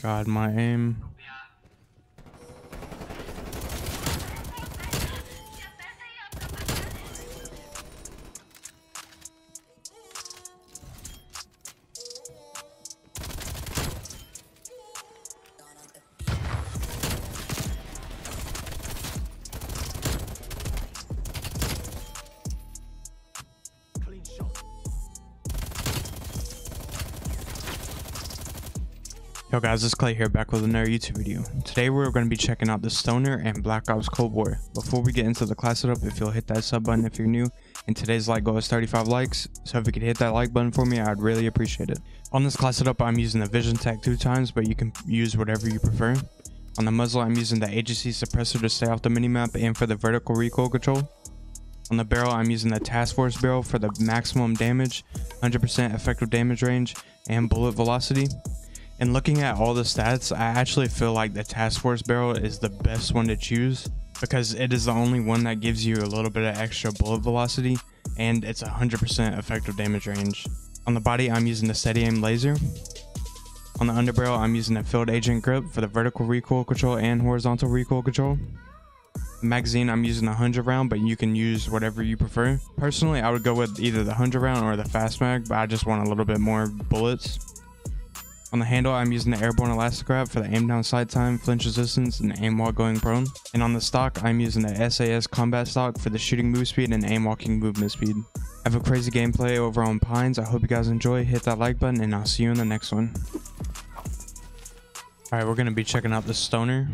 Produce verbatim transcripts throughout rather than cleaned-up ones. God, my aim. Yo guys, it's Clay here, back with another YouTube video. Today we're going to be checking out the Stoner and Black Ops Cold War. Before we get into the class setup, if you'll hit that sub button if you're new, and today's like goal is thirty-five likes, so if you could hit that like button for me, I'd really appreciate it. On this class setup, I'm using the Vision Tech two times, but you can use whatever you prefer. On the muzzle, I'm using the Agency Suppressor to stay off the minimap and for the vertical recoil control. On the barrel, I'm using the Task Force barrel for the maximum damage, one hundred percent effective damage range, and bullet velocity. And looking at all the stats, I actually feel like the Task Force barrel is the best one to choose because it is the only one that gives you a little bit of extra bullet velocity, and it's one hundred percent effective damage range. On the body, I'm using the steady aim laser. On the underbarrel, I'm using a field agent grip for the vertical recoil control and horizontal recoil control. The magazine, I'm using the one hundred round, but you can use whatever you prefer. Personally, I would go with either the one hundred round or the fast mag, but I just want a little bit more bullets. On the handle, I'm using the airborne elastic wrap for the aim down sight time, flinch resistance, and aim while going prone. And on the stock, I'm using the S A S combat stock for the shooting move speed and aim walking movement speed. I have a crazy gameplay over on Pines. I hope you guys enjoy. Hit that like button, and I'll see you in the next one. Alright, we're going to be checking out the Stoner.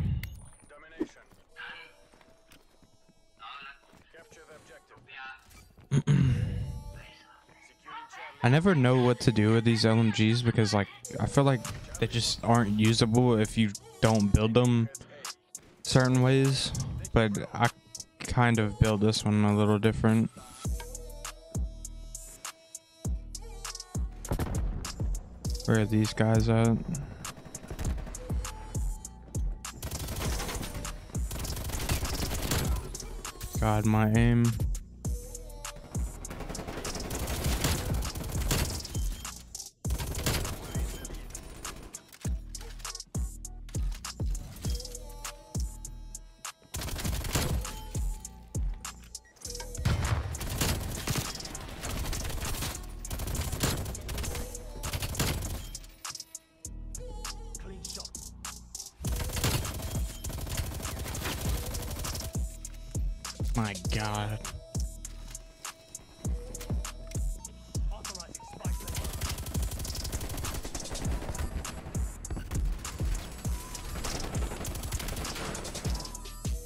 I never know what to do with these L M Gs because, like, I feel like they just aren't usable if you don't build them certain ways. But I kind of build this one a little different. Where are these guys at? God, my aim. My God.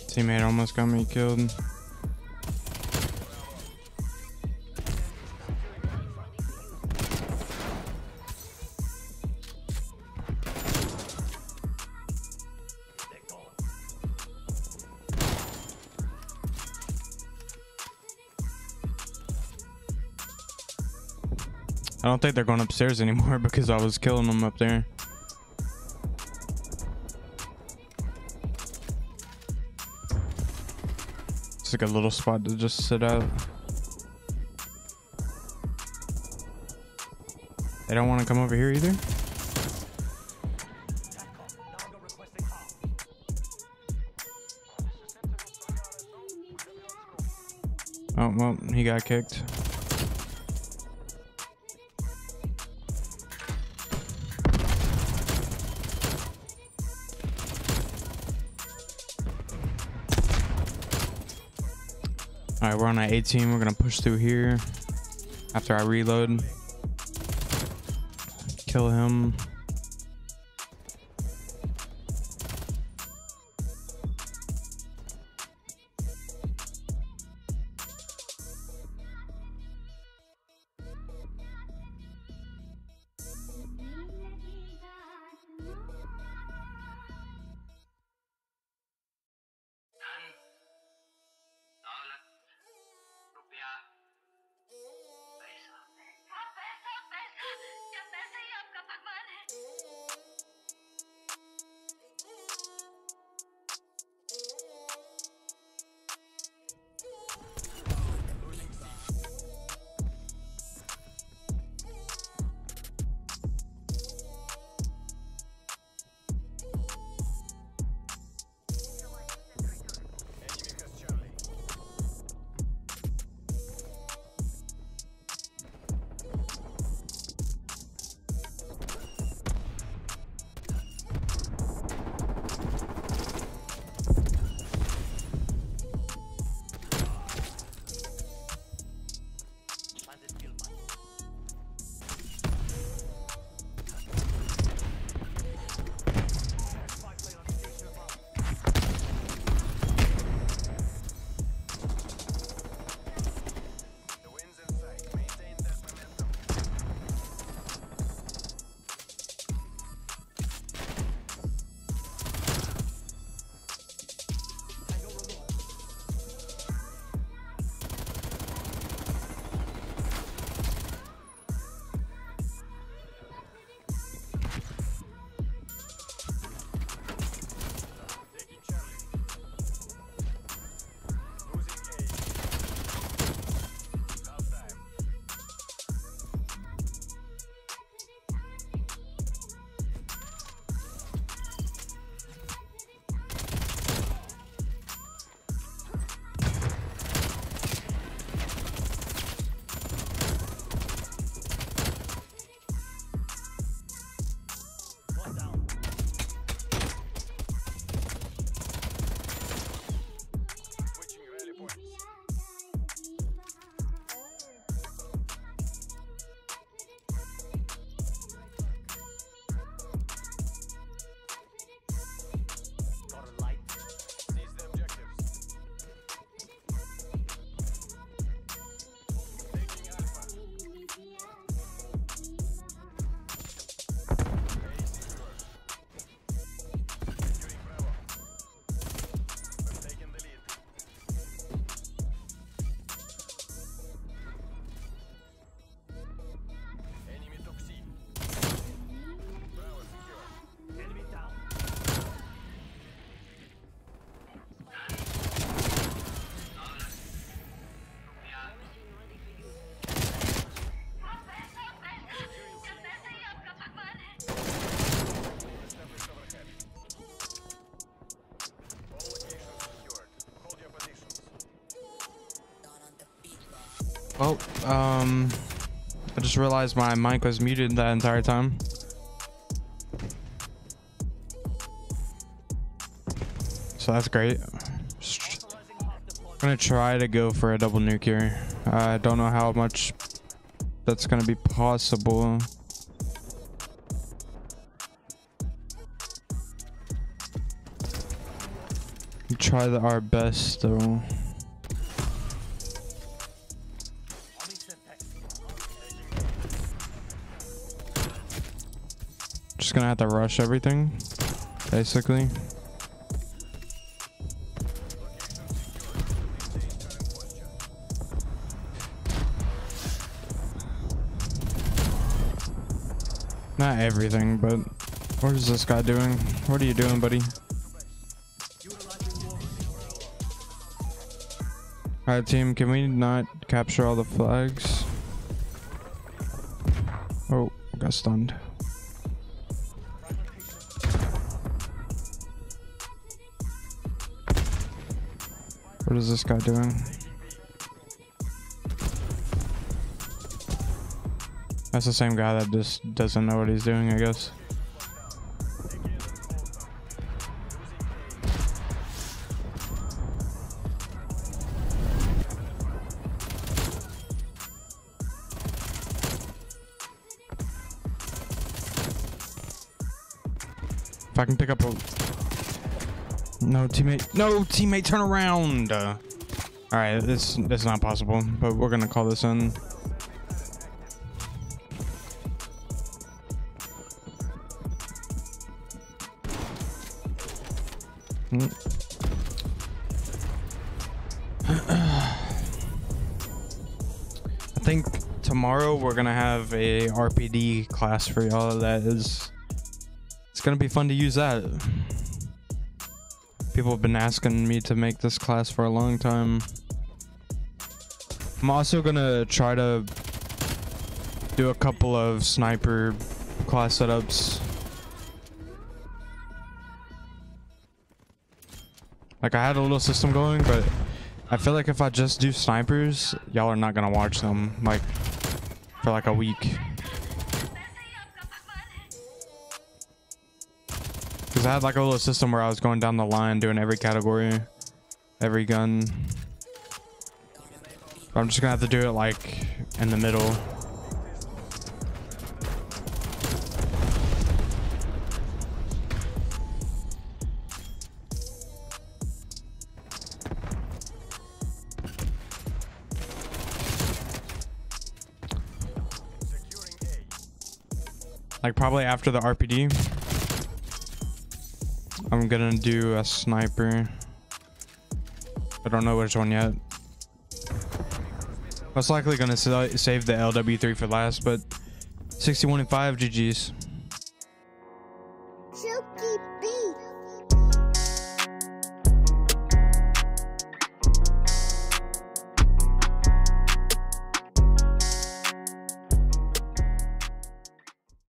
Teammate almost got me killed. I don't think they're going upstairs anymore because I was killing them up there. It's like a little spot to just sit out. They don't want to come over here either. Oh, well, he got kicked. All right, we're on I eighteen. We're gonna push through here after I reload. Kill him. Well, um, I just realized my mic was muted that entire time. So that's great. I'm gonna try to go for a double nuke here. I uh, don't know how much that's gonna be possible. We try the, our best though. Just gonna have to rush everything, basically. Not everything, but what is this guy doing? What are you doing, buddy? Alright, team, can we not capture all the flags? Oh, got stunned. What is this guy doing? That's the same guy that just doesn't know what he's doing, I guess. If I can pick up a... No, teammate. No, teammate, turn around. Uh, all right, this that's not possible, but we're going to call this in. I think tomorrow we're gonna have a R P D class for y'all. That is, it's gonna be fun to use that. People have been asking me to make this class for a long time. I'm also gonna try to do a couple of sniper class setups. Like, I had a little system going, but I feel like if I just do snipers, y'all are not gonna watch them, like, for like a week. Because I had like a little system where I was going down the line, doing every category, every gun. But I'm just gonna have to do it like in the middle. Like, probably after the R P D, I'm gonna do a sniper. I don't know which one yet. Most likely gonna save the L W three for last, but sixty-one and five G Gs.